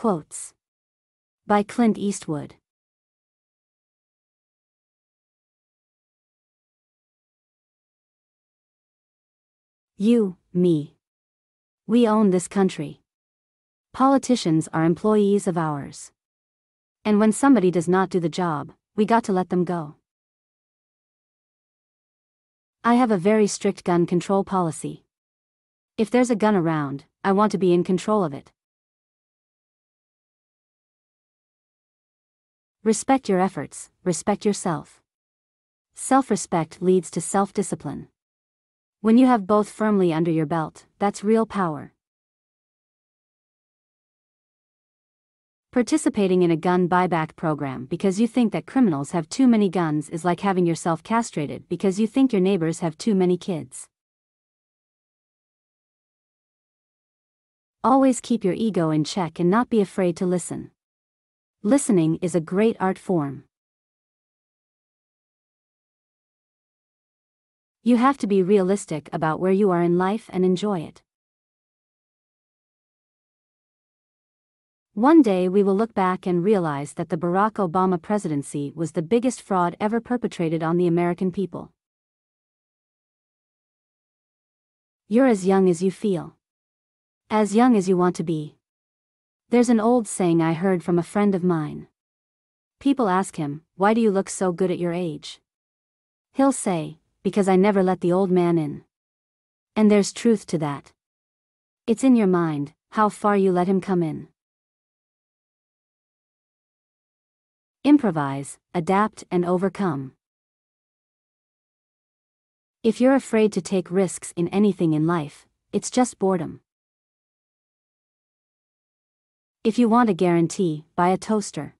Quotes by Clint Eastwood. You, me. We own this country. Politicians are employees of ours. And when somebody does not do the job, we got to let them go. I have a very strict gun control policy. If there's a gun around, I want to be in control of it. Respect your efforts, respect yourself. Self-respect leads to self-discipline. When you have both firmly under your belt, that's real power. Participating in a gun buyback program because you think that criminals have too many guns is like having yourself castrated because you think your neighbors have too many kids. Always keep your ego in check and not be afraid to listen. Listening is a great art form. You have to be realistic about where you are in life and enjoy it. One day we will look back and realize that the Barack Obama presidency was the biggest fraud ever perpetrated on the American people. You're as young as you feel. As young as you want to be. There's an old saying I heard from a friend of mine. People ask him, "Why do you look so good at your age?" He'll say, "Because I never let the old man in." And there's truth to that. It's in your mind, how far you let him come in. Improvise, adapt and overcome. If you're afraid to take risks in anything in life, it's just boredom. If you want a guarantee, buy a toaster.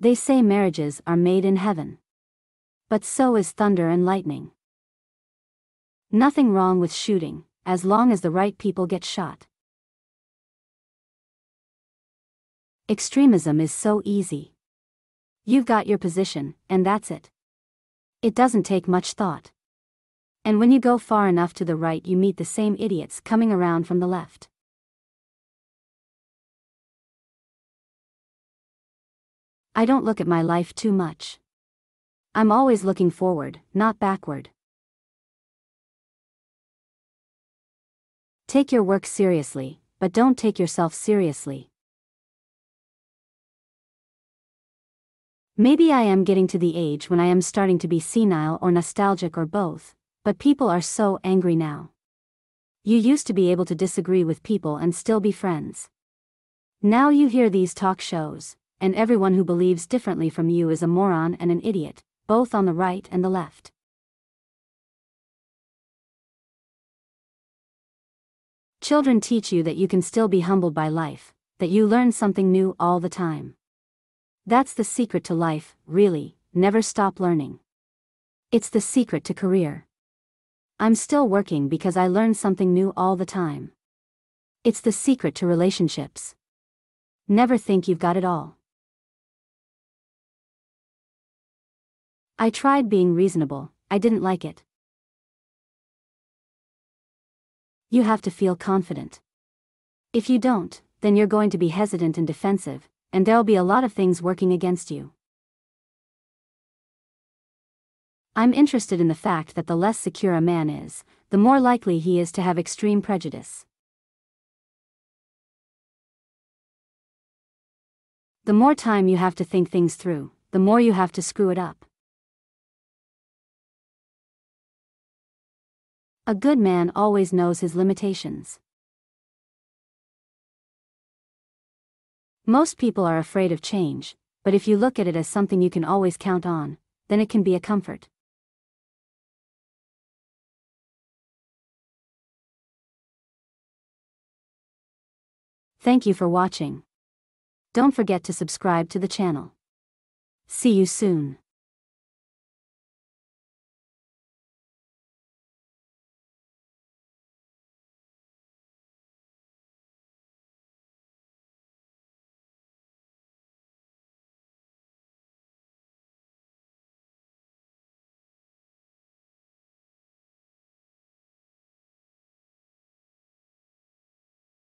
They say marriages are made in heaven. But so is thunder and lightning. Nothing wrong with shooting, as long as the right people get shot. Extremism is so easy. You've got your position, and that's it. It doesn't take much thought. And when you go far enough to the right, you meet the same idiots coming around from the left. I don't look at my life too much. I'm always looking forward, not backward. Take your work seriously, but don't take yourself seriously. Maybe I am getting to the age when I am starting to be senile or nostalgic or both, but people are so angry now. You used to be able to disagree with people and still be friends. Now you hear these talk shows, and everyone who believes differently from you is a moron and an idiot, both on the right and the left. Children teach you that you can still be humbled by life, that you learn something new all the time. That's the secret to life, really, never stop learning. It's the secret to career. I'm still working because I learn something new all the time. It's the secret to relationships. Never think you've got it all. I tried being reasonable, I didn't like it. You have to feel confident. If you don't, then you're going to be hesitant and defensive, and there'll be a lot of things working against you. I'm interested in the fact that the less secure a man is, the more likely he is to have extreme prejudice. The more time you have to think things through, the more you have to screw it up. A good man always knows his limitations. Most people are afraid of change, but if you look at it as something you can always count on, then it can be a comfort. Thank you for watching. Don't forget to subscribe to the channel. See you soon.